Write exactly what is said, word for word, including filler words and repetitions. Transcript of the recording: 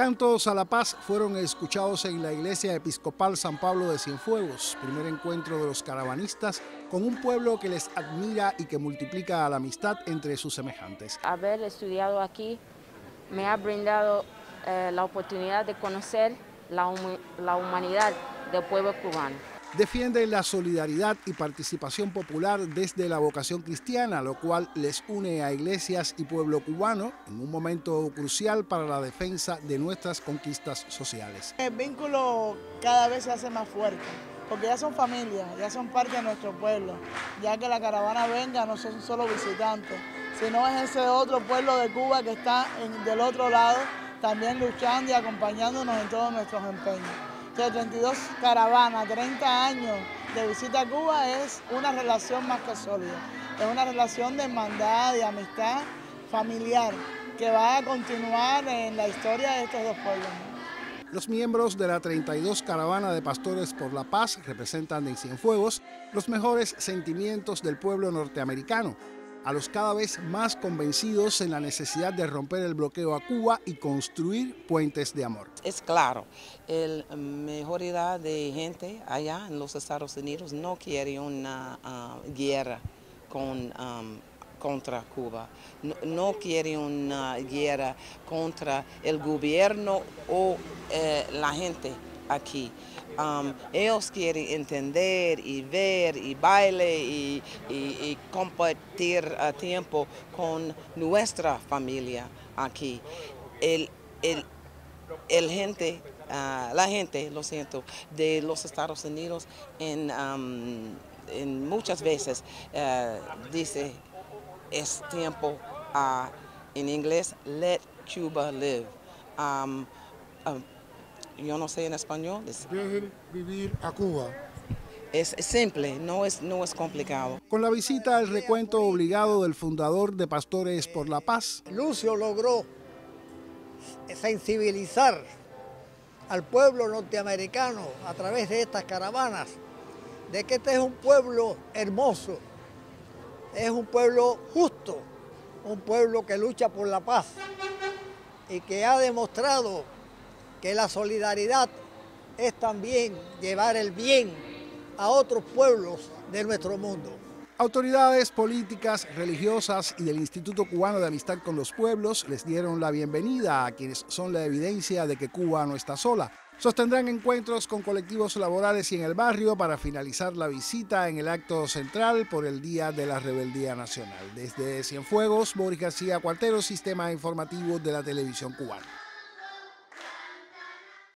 Cantos a la Paz fueron escuchados en la Iglesia Episcopal San Pablo de Cienfuegos, primer encuentro de los caravanistas con un pueblo que les admira y que multiplica la amistad entre sus semejantes. Haber estudiado aquí me ha brindado eh, la oportunidad de conocer la, hum la humanidad del pueblo cubano. Defiende la solidaridad y participación popular desde la vocación cristiana, lo cual les une a iglesias y pueblo cubano en un momento crucial para la defensa de nuestras conquistas sociales. El vínculo cada vez se hace más fuerte, porque ya son familia, ya son parte de nuestro pueblo, ya que la caravana venga no son solo visitantes, sino es ese otro pueblo de Cuba que está en, del otro lado, también luchando y acompañándonos en todos nuestros empeños. De treinta y dos caravanas, treinta años de visita a Cuba es una relación más que sólida, es una relación de hermandad, de amistad familiar que va a continuar en la historia de estos dos pueblos. Los miembros de la treinta y dos Caravana de Pastores por la Paz representan en Cienfuegos los mejores sentimientos del pueblo norteamericano, a los cada vez más convencidos en la necesidad de romper el bloqueo a Cuba y construir puentes de amor. Es claro, la mayoría de gente allá en los Estados Unidos no quiere una uh, guerra con, um, contra Cuba, no, no quiere una guerra contra el gobierno o eh, la gente aquí. Um, ellos quieren entender y ver y baile y, y, y compartir uh, tiempo con nuestra familia aquí. El, el, el gente, uh, la gente, lo siento, de los Estados Unidos en, um, en muchas veces uh, dice es tiempo uh, en inglés let Cuba live. Um, uh, Yo no sé en español. Dejen vivir a Cuba. Es simple, no es, no es complicado. Con la visita al recuento obligado del fundador de Pastores por la Paz, Lucio logró sensibilizar al pueblo norteamericano a través de estas caravanas de que este es un pueblo hermoso, es un pueblo justo, un pueblo que lucha por la paz y que ha demostrado que la solidaridad es también llevar el bien a otros pueblos de nuestro mundo. Autoridades políticas, religiosas y del Instituto Cubano de Amistad con los Pueblos les dieron la bienvenida a quienes son la evidencia de que Cuba no está sola. Sostendrán encuentros con colectivos laborales y en el barrio para finalizar la visita en el acto central por el Día de la Rebeldía Nacional. Desde Cienfuegos, Boris García Cuartero, Sistema Informativo de la Televisión Cubana.